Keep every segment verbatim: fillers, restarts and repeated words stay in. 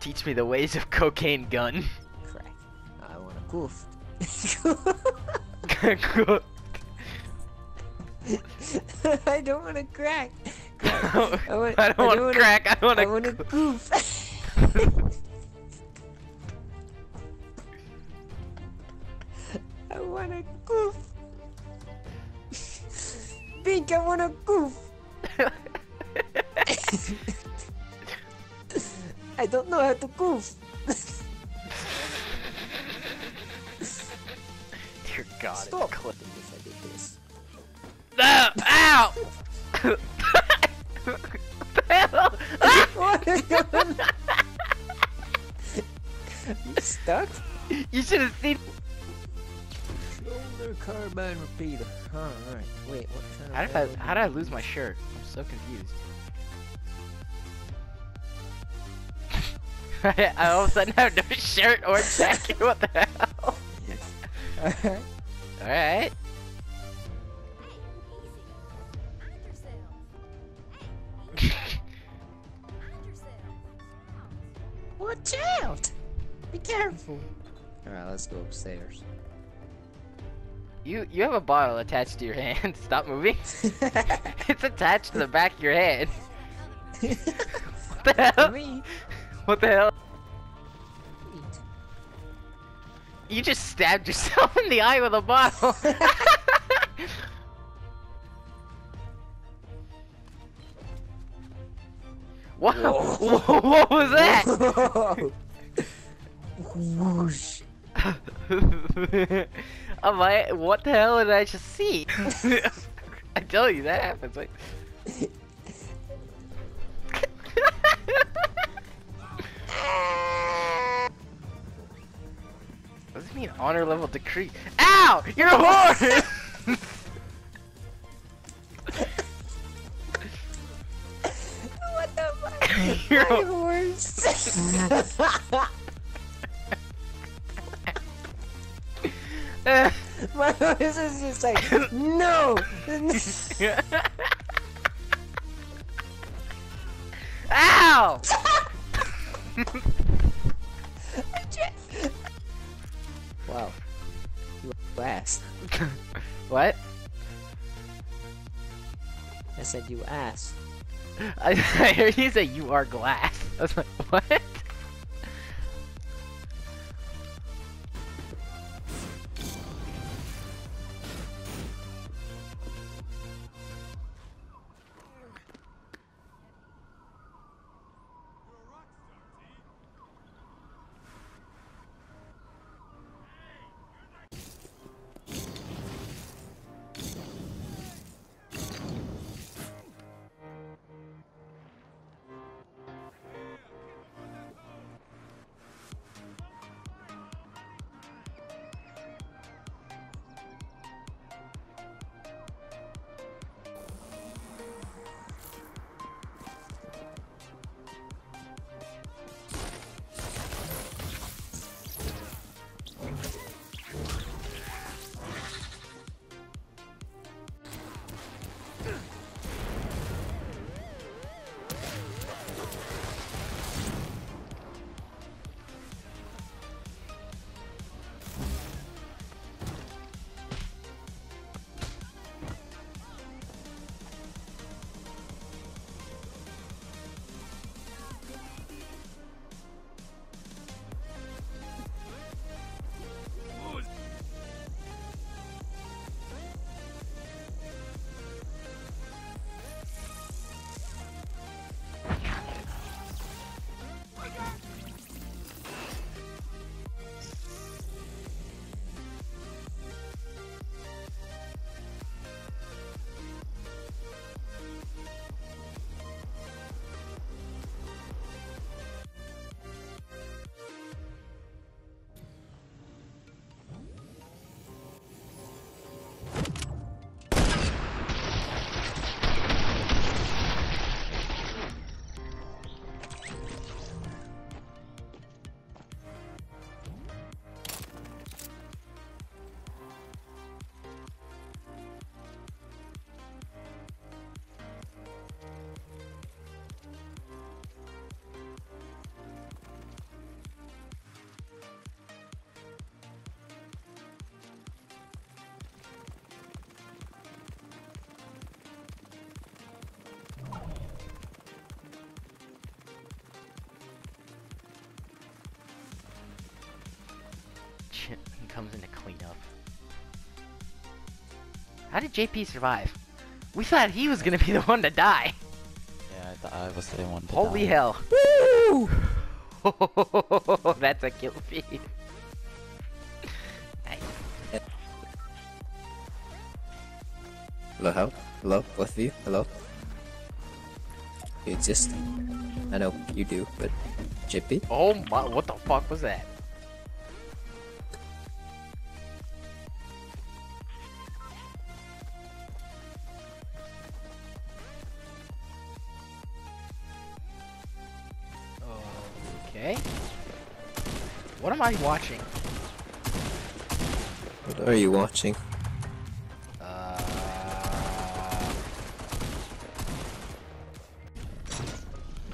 Teach me the ways of cocaine gun. Correct. I want a goof. I don't want to crack. I, want, I don't I want to crack. I want to. I want a goof. I want a goof. Pink, I want a goof. I don't know how to goof. Dear God. Stop clipping if I did this. Uh, ow! What the hell? What are you doing? You stuck? You should have seen. Shoulder carbine repeater. Alright. Wait, what kind how of. Did I, how did I lose my shirt? I'm so confused. I all of a sudden have no shirt or jacket. What the hell? Alright. Alright. Watch out! Be careful. Alright, let's go upstairs. You you have a bottle attached to your hand. Stop moving. It's attached to the back of your head. What the hell? Me. What the hell? Eat. You just stabbed yourself in the eye with a bottle. Wow! Whoa. Whoa, what was that? Whoosh! I'm like, what the hell did I just see? I tell you that happens. Like. What does it mean honor level decree? Ow! You're a whore! What the fuck? You're a whore. My voice is just like, no! Ow! Wow. You ass. What? I said you ass. I, I heard you say you are glass. I was like, what? comes in to clean up. How did J P survive? We thought he was gonna be the one to die. Yeah, I thought I was the one to Holy die. Holy hell. Woo! That's a kill feed. Nice. Hello, help? Hello, both of you? Hello? You exist. I know you do, but J P? Oh my, what the fuck was that? Okay. What am I watching? What are you watching? Uh...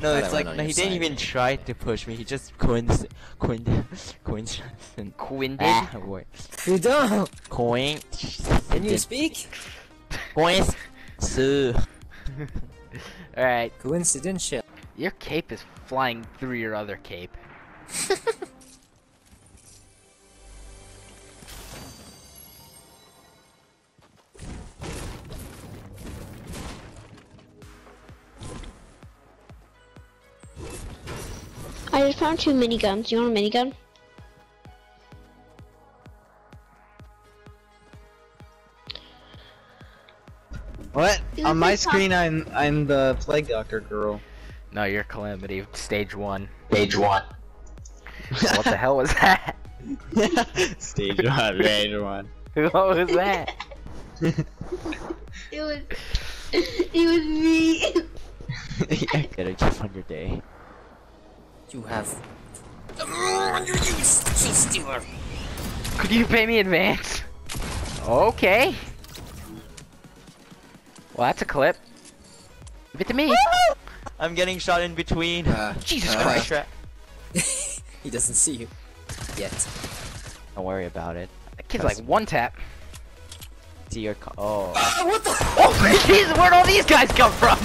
No, it's like no, he didn't even try to push me. He just coined, coined, coined, coined. Ah, boy. You don't. Coin. Can you speak? Coins. Sue. All right. Coincidental. Your cape is flying through your other cape. I just found two miniguns. You want a minigun? What? On my screen, I'm I'm the plague doctor girl. No, you're Calamity. Stage one. Stage one. What the hell was that? Stage one. Stage one. What was that? It was. It was me. Yeah, get a gift on your day. You have. Could you pay me advance? Okay. Well, that's a clip. Give it to me. I'm getting shot in between. Uh, Jesus uh, Christ! He doesn't see you yet. Don't worry about it. That kid's like one tap. Dear, oh. Uh, what the? Oh, Jesus! Where'd all these guys come from?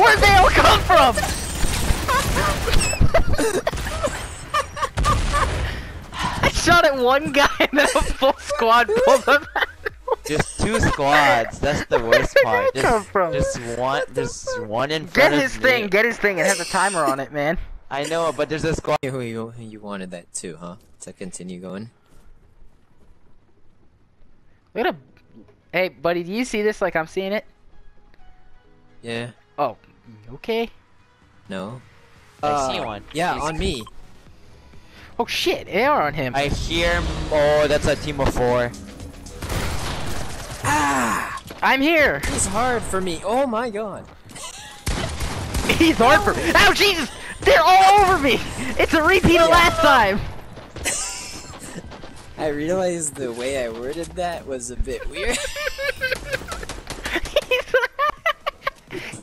Where'd they all come from? I shot at one guy and then a full squad pulled him out. Just two squads. That's the worst part. Just, come from? just one. Just one in front of me. Get his thing. Get his thing. It has a timer on it, man. I know, but there's a squad. You, you, you wanted that too, huh? To continue going. Look at a. Hey, buddy. Do you see this? Like I'm seeing it. Yeah. Oh. Okay. No. Uh, I see one. Yeah, Jeez. on me. Oh shit! They are on him. I hear. Oh, that's a team of four. Ah! I'm here! He's hard for me. Oh my god. He's hard for me. Ow, Jesus! They're all over me! It's a repeat yeah. of last time! I realized the way I worded that was a bit weird.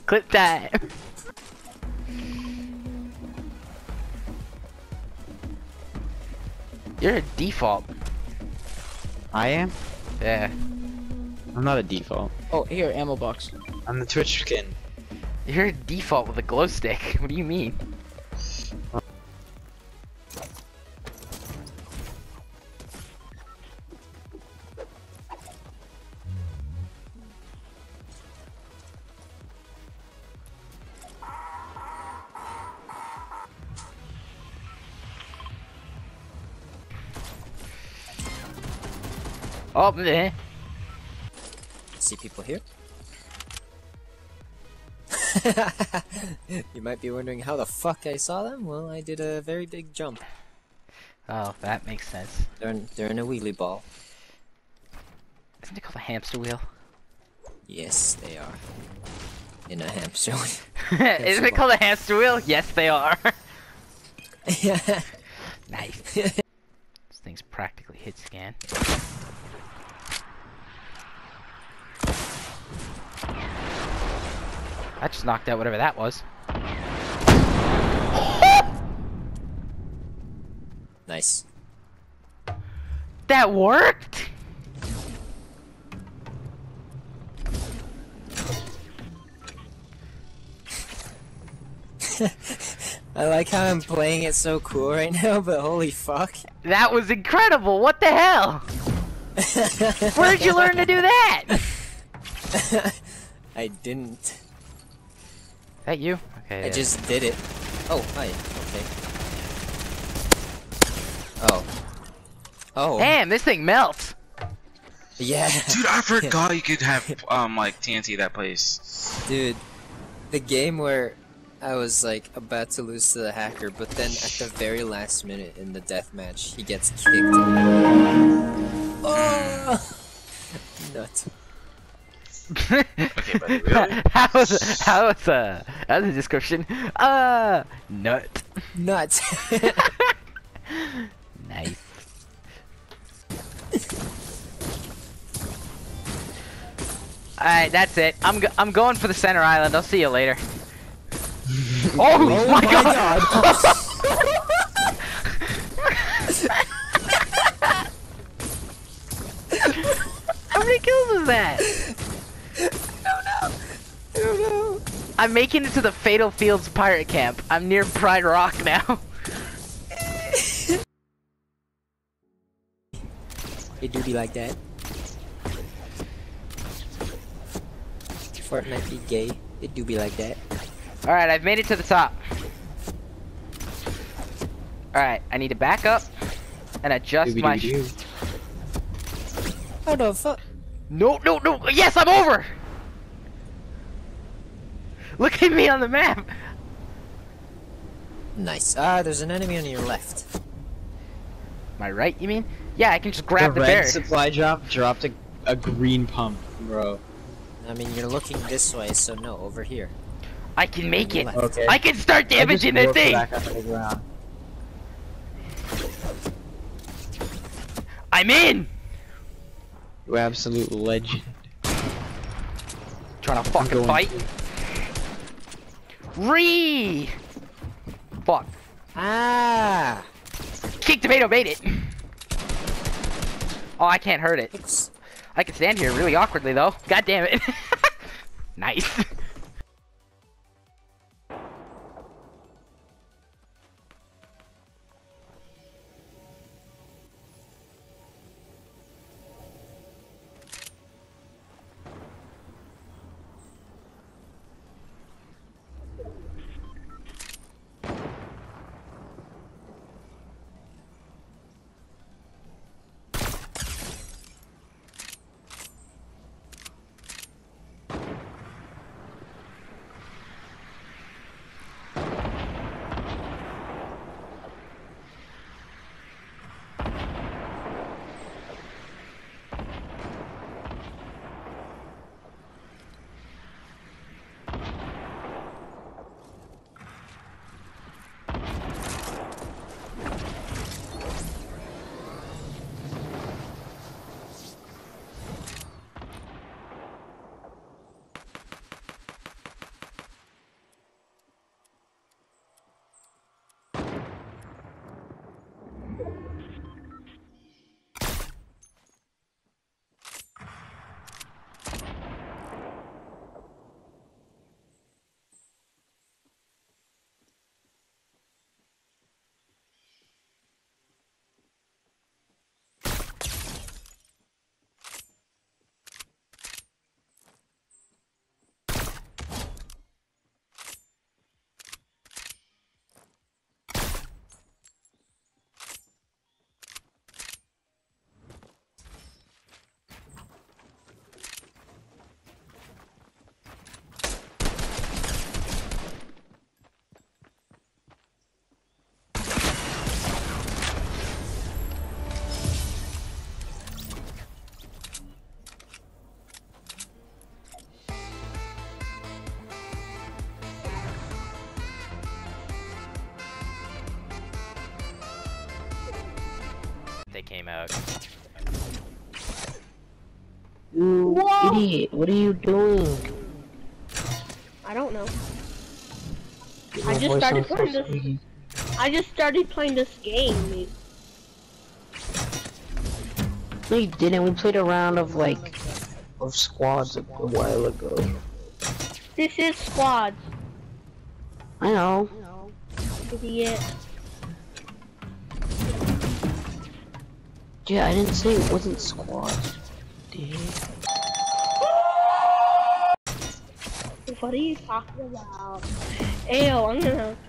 Clip that. You're a default. I am? Yeah. I'm not a default. Oh, here, ammo box. I'm the Twitch skin. You're a default with a glow stick. What do you mean? Oh, meh. See people here? You might be wondering how the fuck I saw them. Well, I did a very big jump. Oh, that makes sense. They're in, they're in a wheelie ball. Isn't it called a hamster wheel? Yes, they are. In a hamster wheel. Hamster Isn't it ball. called a hamster wheel? Yes, they are. Nice. This thing's practically hit scan. I just knocked out whatever that was. Nice. That worked? I like how I'm playing it so cool right now, but holy fuck. That was incredible! What the hell? Where'd you learn to do that? I didn't. Is that you? Okay. I yeah. just did it. Oh, hi. Okay. Oh. Oh. Damn, this thing melts! Yeah. Dude, I forgot you could have, um, like, T N T that place. Dude, the game where I was, like, about to lose to the hacker, but then at the very last minute in the deathmatch, he gets kicked. Oh! Nuts. Okay, buddy, really? How was, how was, uh, that was a description. Uh, nut. Nuts. Nice. Alright, that's it. I'm go I'm going for the center island. I'll see you later. Oh, oh my, my god! god. How many kills was that? I don't know. I don't know. I'm making it to the Fatal Fields pirate camp. I'm near Pride Rock now. It do be like that. Fortnite be gay. It do be like that. Alright, I've made it to the top. Alright, I need to back up and adjust my shoes. How the fuck? No, no, no! Yes, I'm over! Look at me on the map! Nice. Ah, there's an enemy on your left. My right, you mean? Yeah, I can just grab the, the bear. The red supply drop dropped a, a green pump, bro. I mean, you're looking this way, so no, over here. I can make it. Okay. I can start damaging the thing. The I'm in. You absolute legend. Trying to fucking fight. Re. Fuck. Ah. Kick tomato made it. Oh, I can't hurt it. I can stand here really awkwardly though. God damn it. Nice. They came out. You idiot, what are you doing? I don't know. I just started playing this. I just started playing this game, mate. No, you didn't. We played a round of like of squads a while ago. This is squads. I know. idiot. Yeah, I didn't say it wasn't squad. Dude. What are you talking about? Ew, I'm gonna